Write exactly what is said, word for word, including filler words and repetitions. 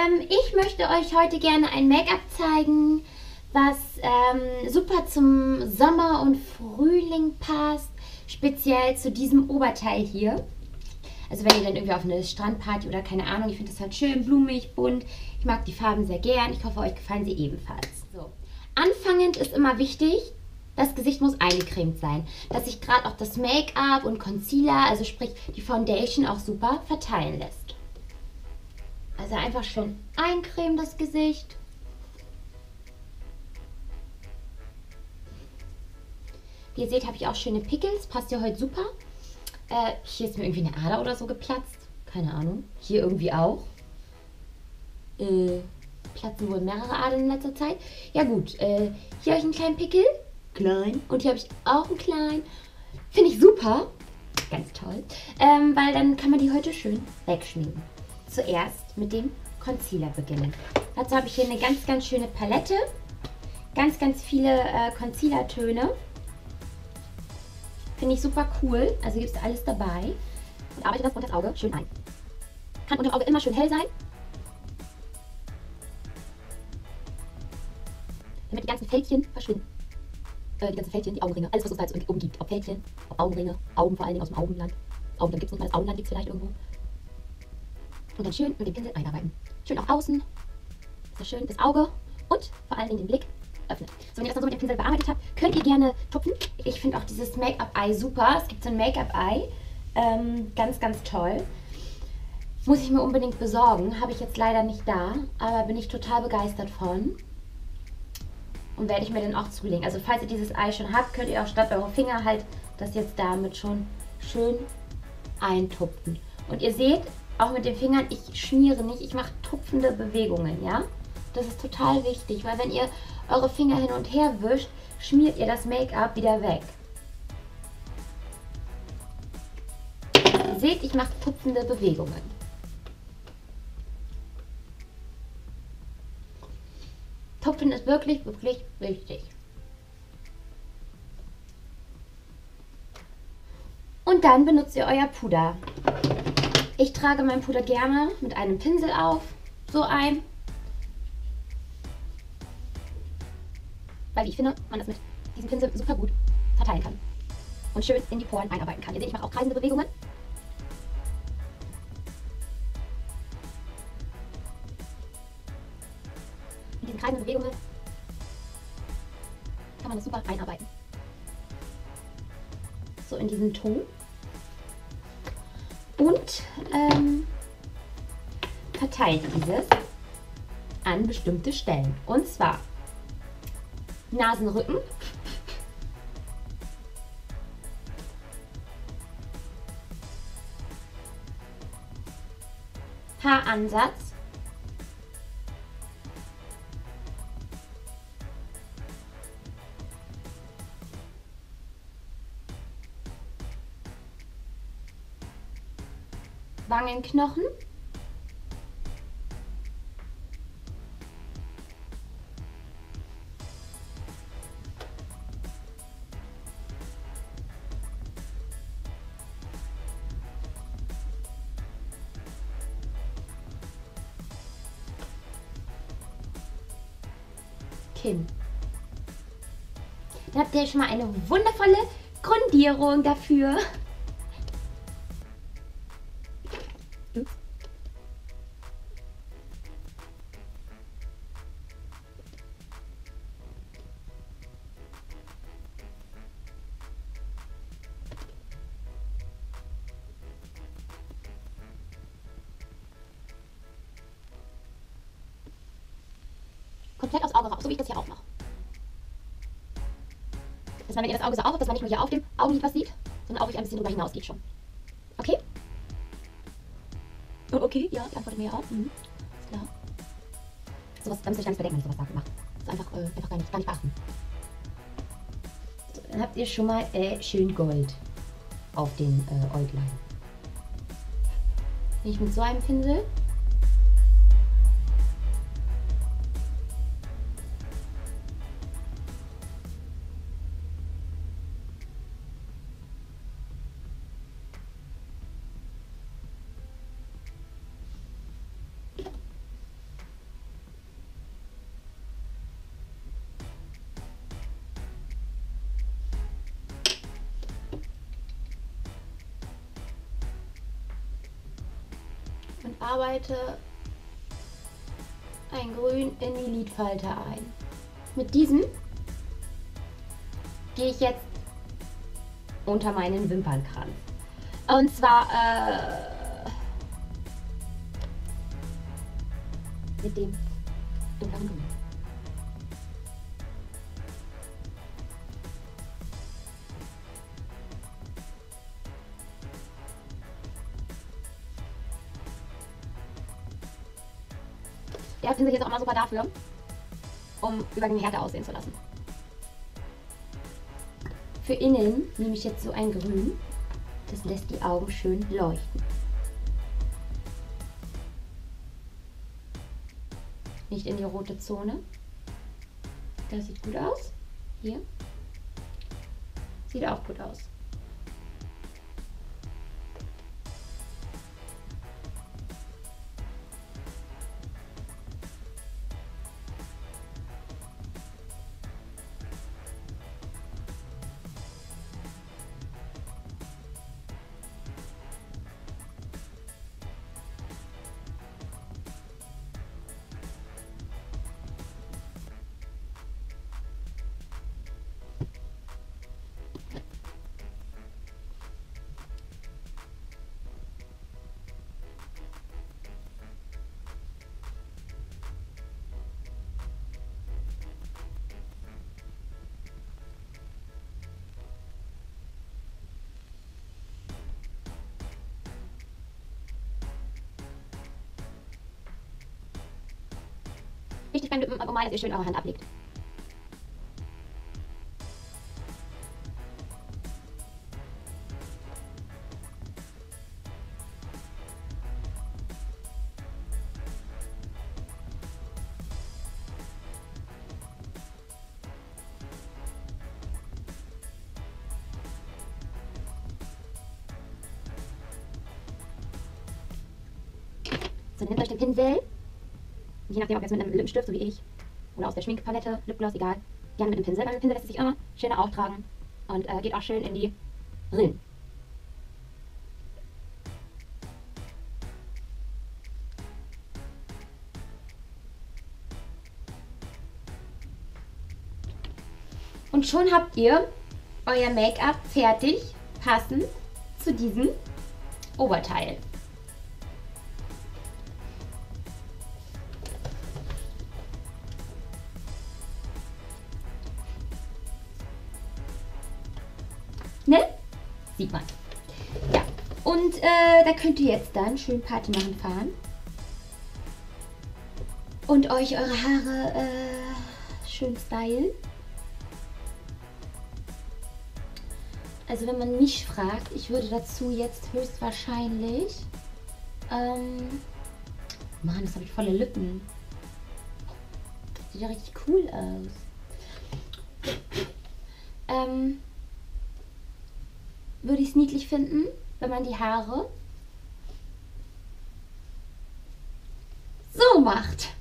Ähm, ich möchte euch heute gerne ein Make-up zeigen, was ähm, super zum Sommer und Frühling passt, speziell zu diesem Oberteil hier. Also wenn ihr dann irgendwie auf eine Strandparty oder keine Ahnung, ich finde das halt schön blumig, bunt. Ich mag die Farben sehr gern. Ich hoffe, euch gefallen sie ebenfalls. So. Anfangend ist immer wichtig, das Gesicht muss eingecremt sein, dass sich gerade auch das Make-up und Concealer, also sprich die Foundation, auch super verteilen lässt. Also einfach schön eincremen das Gesicht. Wie ihr seht, habe ich auch schöne Pickels, passt ja heute super. Äh, hier ist mir irgendwie eine Ader oder so geplatzt. Keine Ahnung. Hier irgendwie auch. Äh, platzen wohl mehrere Adern in letzter Zeit. Ja gut, äh, hier habe ich einen kleinen Pickel. Klein. Und hier habe ich auch einen kleinen. Finde ich super. Ganz toll. Ähm, weil dann kann man die heute schön wegschminken. Zuerst mit dem Concealer beginnen. Dazu habe ich hier eine ganz, ganz schöne Palette. Ganz, ganz viele äh, Concealer-Töne. Finde ich super cool, also gibt es alles dabei. Und arbeite das unter das Auge schön ein. Kann unter dem Auge immer schön hell sein. Damit die ganzen Fältchen verschwinden. Äh, die ganzen Fältchen, die Augenringe, alles was uns da jetzt umgibt. Ob Fältchen, ob Augenringe, Augen vor allen Dingen aus dem Augenland. Augen, dann gibt es nicht mal das Augenland, gibt es vielleicht irgendwo. Und dann schön mit dem Pinsel einarbeiten. Schön auch außen, so schön das Auge und vor allen Dingen den Blick. Öffnet. So, wenn ihr das dann so mit dem Pinsel bearbeitet habt, könnt ihr gerne tupfen. Ich finde auch dieses Make-up-Eye super. Es gibt so ein Make-up-Eye. Ähm, ganz, ganz toll. Muss ich mir unbedingt besorgen. Habe ich jetzt leider nicht da, aber bin ich total begeistert von. Und werde ich mir dann auch zulegen. Also falls ihr dieses Eye schon habt, könnt ihr auch statt eurer Finger halt das jetzt damit schon schön eintupfen. Und ihr seht, auch mit den Fingern, ich schmiere nicht, ich mache tupfende Bewegungen, ja? Das ist total wichtig, weil wenn ihr eure Finger hin und her wischt, schmiert ihr das Make-up wieder weg. Ihr seht, ich mache tupfende Bewegungen. Tupfen ist wirklich, wirklich wichtig. Und dann benutzt ihr euer Puder. Ich trage mein Puder gerne mit einem Pinsel auf, so ein. Weil, wie ich finde, man das mit diesem Pinsel super gut verteilen kann und schön in die Poren einarbeiten kann. Ihr seht, ich mache auch kreisende Bewegungen. Mit diesen kreisenden Bewegungen kann man das super einarbeiten. So in diesem Ton. Und ähm, verteilt dieses an bestimmte Stellen. Und zwar Nasenrücken, Haaransatz, Wangenknochen, Kinn. Dann habt ihr schon mal eine wundervolle Grundierung dafür. Komplett aufs Auge rauf, so wie ich das hier auch mache. Dass man, wenn ihr das Auge so aufhabt, dass man nicht nur hier auf dem Augenlid was sieht, sondern auch ein bisschen drüber hinaus geht schon. Okay? Oh, okay, ja, die antwortet mir ja auch. Mhm. Ist klar. Sowas, da müsst ihr euch gar nicht bedenken, wenn ich sowas sage, macht. Das ist einfach, äh, einfach gar nicht, gar nicht beachten. So, dann habt ihr schon mal äh, schön Gold auf den äh, Äuglein. Nehme ich mit so einem Pinsel. und arbeite ein Grün in die Lidfalte ein. Mit diesem gehe ich jetzt unter meinen Wimpernkranz. Und zwar äh, mit dem blauen Grün. Der Pinsel ist auch immer super dafür, um Übergänge härter aussehen zu lassen. Für innen nehme ich jetzt so ein Grün, das lässt die Augen schön leuchten. Nicht in die rote Zone. Das sieht gut aus. Hier. Sieht auch gut aus. Wichtig beim Lippen allgemein, dass ihr schön eure Hand ablegt. So, nehmt euch den Pinsel. Je nachdem, ob jetzt mit einem Lippenstift, so wie ich, oder aus der Schminkpalette, Lipgloss, egal, gerne mit dem Pinsel. Weil mit dem Pinsel lässt es sich immer schöner auftragen und äh, geht auch schön in die Rillen. Und schon habt ihr euer Make-up fertig, passend zu diesem Oberteil. Ne? Sieht man. Ja, und äh, da könnt ihr jetzt dann schön Party machen fahren und euch eure Haare äh, schön stylen. Also wenn man mich fragt, ich würde dazu jetzt höchstwahrscheinlich... Ähm, Mann, das habe ich volle Lippen. Das sieht ja richtig cool aus. Ähm... Würde ich es niedlich finden, wenn man die Haare so macht.